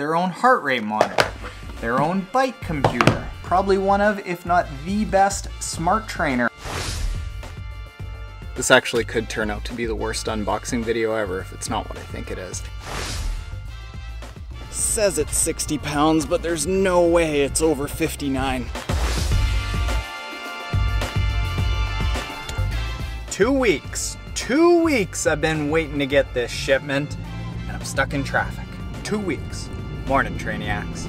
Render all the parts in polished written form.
their own heart rate monitor, their own bike computer, probably one of, if not the best, smart trainer. This actually could turn out to be the worst unboxing video ever if it's not what I think it is. Says it's 60 pounds, but there's no way it's over 59. 2 weeks. 2 weeks I've been waiting to get this shipment, and I'm stuck in traffic. 2 weeks. Morning, Trainiacs.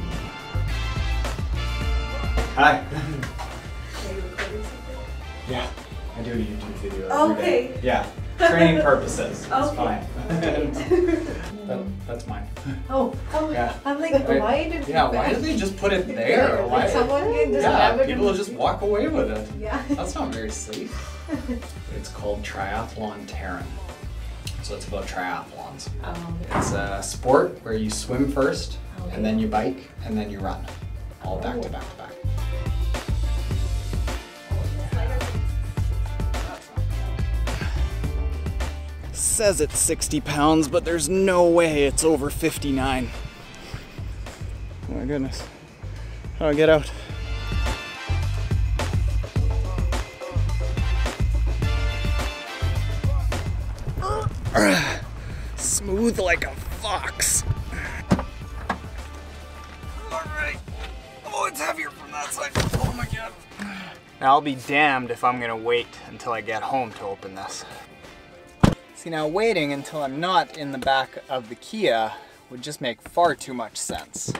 Hi. Yeah, I do a YouTube video every day. Yeah, training purposes. It's fine. That's mine. Oh yeah. I'm like, why did they? Yeah, why did they just put it there? Why? Someone can just people will just walk away with it. Yeah. That's not very safe. It's called Triathlon Taren. So it's about triathlons. It's a sport where you swim first, and then you bike, and then you run. All back to back to back. Says it's 60 pounds, but there's no way it's over 59. Oh my goodness. How do I get out? Smooth like a fox. Alright. Oh, it's heavier from that side. Oh my god. Now I'll be damned if I'm gonna wait until I get home to open this. See, now waiting until I'm not in the back of the Kia would just make far too much sense.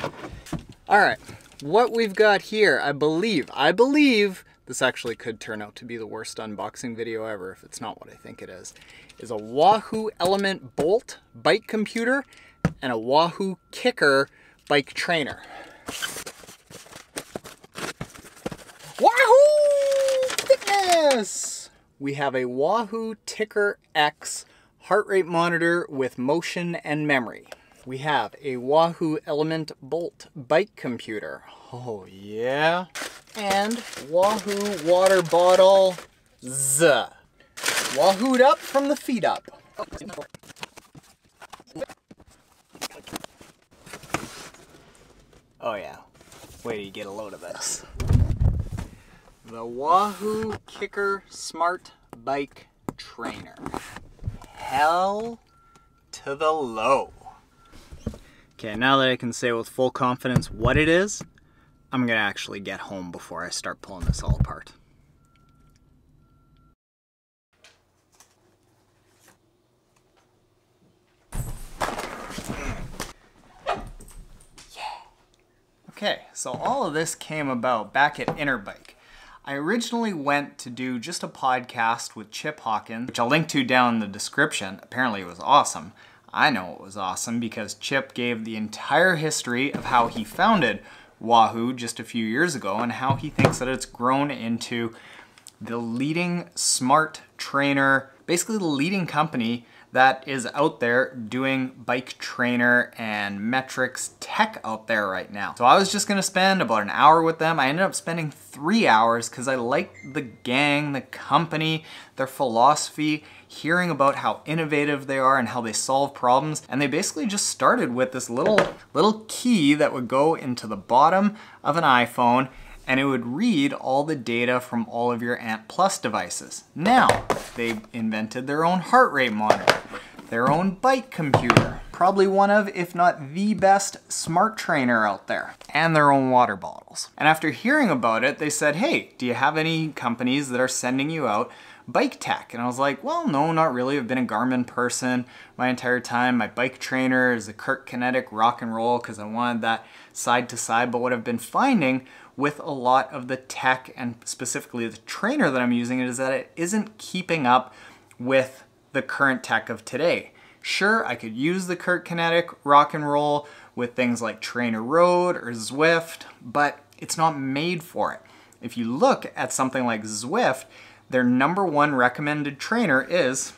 Alright, what we've got here, I believe this actually could turn out to be the worst unboxing video ever if it's not what I think it is a Wahoo Elemnt Bolt bike computer and a Wahoo Kickr bike trainer. Wahoo Fitness! We have a Wahoo TickrX heart rate monitor with motion and memory. We have a Wahoo Elemnt Bolt bike computer. Oh yeah. And Wahoo water bottle. Z. Wahooed up from the feet up. Oh yeah. Wait till you get a load of this. The Wahoo Kickr Smart Bike Trainer. Hell to the low. Okay, now that I can say with full confidence what it is, I'm gonna actually get home before I start pulling this all apart. Yeah. Okay, so all of this came about back at Interbike. I originally went to do just a podcast with Chip Hawkins, which I'll link to down in the description. Apparently it was awesome. I know it was awesome because Chip gave the entire history of how he founded Wahoo just a few years ago and how he thinks that it's grown into the leading smart trainer, basically the leading company that is out there doing bike trainer and metrics tech out there right now. So I was just gonna spend about an hour with them. I ended up spending 3 hours because I liked the gang, the company, their philosophy, hearing about how innovative they are and how they solve problems. And they basically just started with this little key that would go into the bottom of an iPhone and it would read all the data from all of your Ant Plus devices. Now, they invented their own heart rate monitor, their own bike computer, probably one of, if not the best, smart trainer out there, and their own water bottles. And after hearing about it, they said, hey, do you have any companies that are sending you out bike tech? And I was like, well, no, not really. I've been a Garmin person my entire time. My bike trainer is a Kurt Kinetic Rock and Roll because I wanted that side to side. But what I've been finding with a lot of the tech and specifically the trainer that I'm using is that it isn't keeping up with the current tech of today. Sure, I could use the Kurt Kinetic Rock and Roll with things like TrainerRoad or Zwift, but it's not made for it. If you look at something like Zwift, their #1 recommended trainer is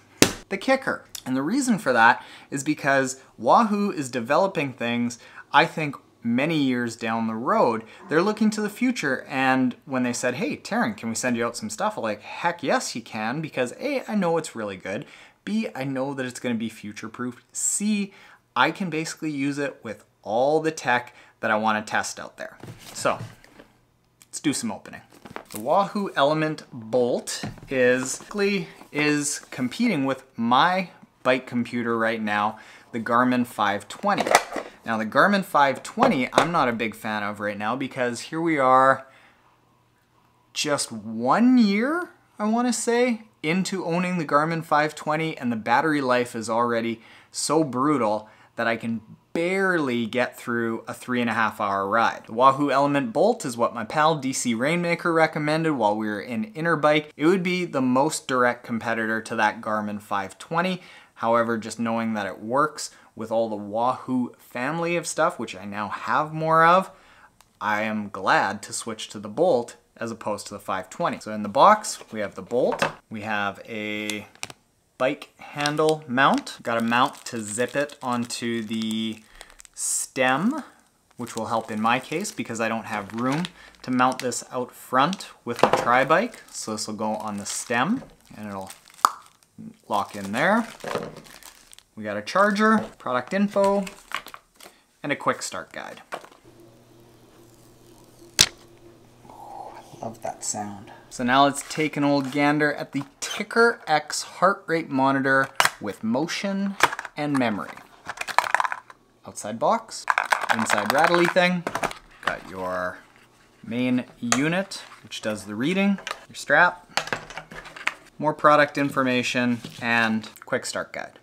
the Kickr. And the reason for that is because Wahoo is developing things, I think, many years down the road. They're looking to the future, and when they said, hey, Taren, can we send you out some stuff? I'm like, heck yes you can, because A, I know it's really good. B, I know that it's gonna be future-proofed. C, I can basically use it with all the tech that I want to test out there. So let's do some opening. The Wahoo Elemnt Bolt is competing with my bike computer right now, the Garmin 520. Now the Garmin 520, I'm not a big fan of right now because here we are just 1 year, I want to say, into owning the Garmin 520, and the battery life is already so brutal that I can barely get through a 3.5 hour ride. The Wahoo Elemnt Bolt is what my pal DC Rainmaker recommended while we were in Interbike. It would be the most direct competitor to that Garmin 520. However, just knowing that it works with all the Wahoo family of stuff, which I now have more of, I am glad to switch to the Bolt as opposed to the 520. So in the box, we have the Bolt. We have a bike handle mount. Got a mount to zip it onto the stem, which will help in my case because I don't have room to mount this out front with a tri bike. So this will go on the stem and it'll lock in there. We got a charger, product info, and a quick start guide. Oh, I love that sound. So now let's take an old gander at the TickrX heart rate monitor with motion and memory. Outside box, inside rattly thing. Got your main unit, which does the reading, your strap, more product information, and quick start guide.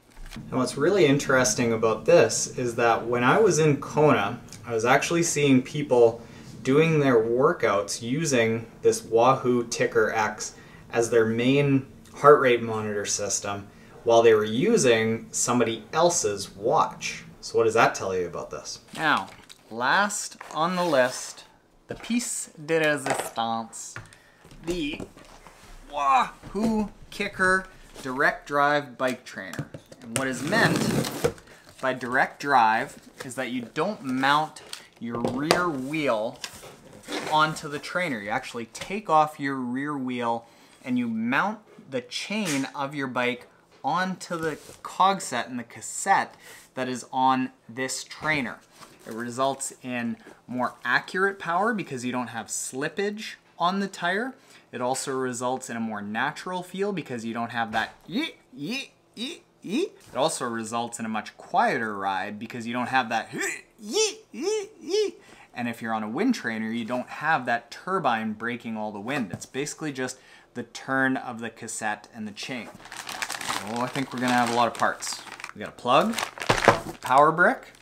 And what's really interesting about this is that when I was in Kona, I was actually seeing people doing their workouts using this Wahoo TickrX as their main heart rate monitor system while they were using somebody else's watch. So what does that tell you about this? Now, last on the list, the piece de resistance, the Wahoo Kickr direct drive bike trainer. And what is meant by direct drive is that you don't mount your rear wheel onto the trainer. You actually take off your rear wheel and you mount the chain of your bike onto the cog set and the cassette that is on this trainer. It results in more accurate power because you don't have slippage on the tire. It also results in a more natural feel because you don't have that yeet, yeet, yeet. It also results in a much quieter ride because you don't have that and if you're on a wind trainer, you don't have that turbine breaking all the wind. It's basically just the turn of the cassette and the chain. Oh, I think we're gonna have a lot of parts. We got a plug, power brick,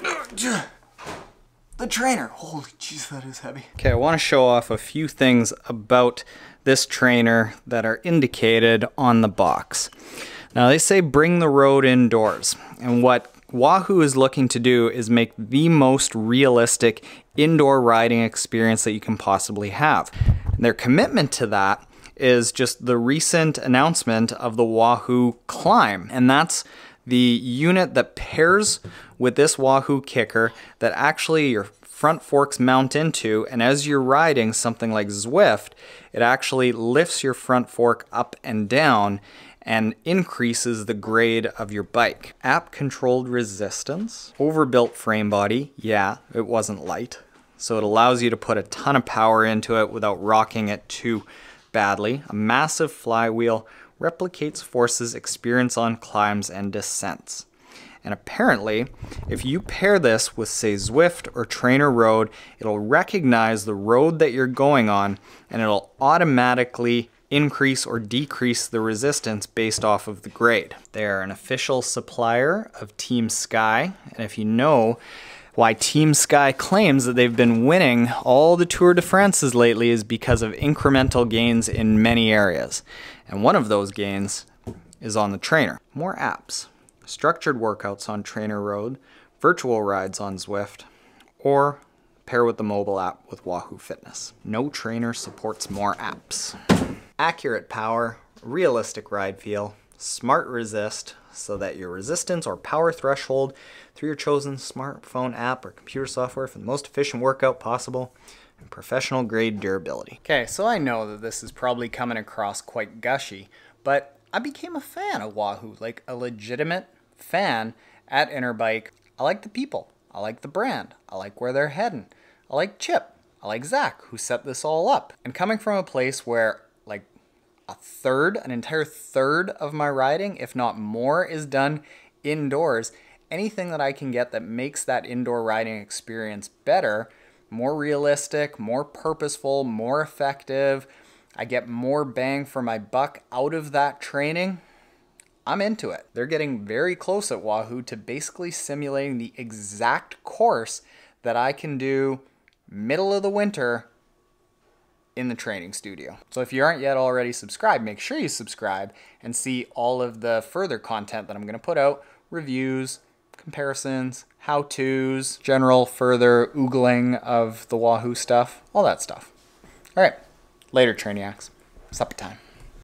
and the trainer. Holy jeez, that is heavy. Okay, I want to show off a few things about this trainer that are indicated on the box. Now they say bring the road indoors, and what Wahoo is looking to do is make the most realistic indoor riding experience that you can possibly have. And their commitment to that is just the recent announcement of the Wahoo Climb, and that's the unit that pairs with this Wahoo Kickr that actually your front forks mount into, and as you're riding something like Zwift, it actually lifts your front fork up and down and increases the grade of your bike. App controlled resistance, overbuilt frame body, yeah, it wasn't light. So it allows you to put a ton of power into it without rocking it too badly. A massive flywheel, replicates forces experienced on climbs and descents. And apparently, if you pair this with, say, Zwift or TrainerRoad, it'll recognize the road that you're going on and it'll automatically increase or decrease the resistance based off of the grade. They're an official supplier of Team Sky, and if you know why Team Sky claims that they've been winning all the Tour de France's lately is because of incremental gains in many areas. And one of those gains is on the trainer. More apps, structured workouts on TrainerRoad, virtual rides on Zwift, or pair with the mobile app with Wahoo Fitness. No trainer supports more apps. Accurate power, realistic ride feel, smart resist, so that your resistance or power threshold through your chosen smartphone app or computer software for the most efficient workout possible, and professional grade durability. Okay, so I know that this is probably coming across quite gushy, but I became a fan of Wahoo, like a legitimate fan at Interbike. I like the people. I like the brand. I like where they're heading. I like Chip. I like Zach, who set this all up. And coming from a place where like a third, an entire third of my riding, if not more, is done indoors, anything that I can get that makes that indoor riding experience better, more realistic, more purposeful, more effective, I get more bang for my buck out of that training, I'm into it. They're getting very close at Wahoo to basically simulating the exact course that I can do middle of the winter in the training studio. So if you aren't yet already subscribed, make sure you subscribe and see all of the further content that I'm gonna put out, reviews, comparisons, how-tos, general further oogling of the Wahoo stuff, all that stuff. All right, later, Trainiacs. Supper time.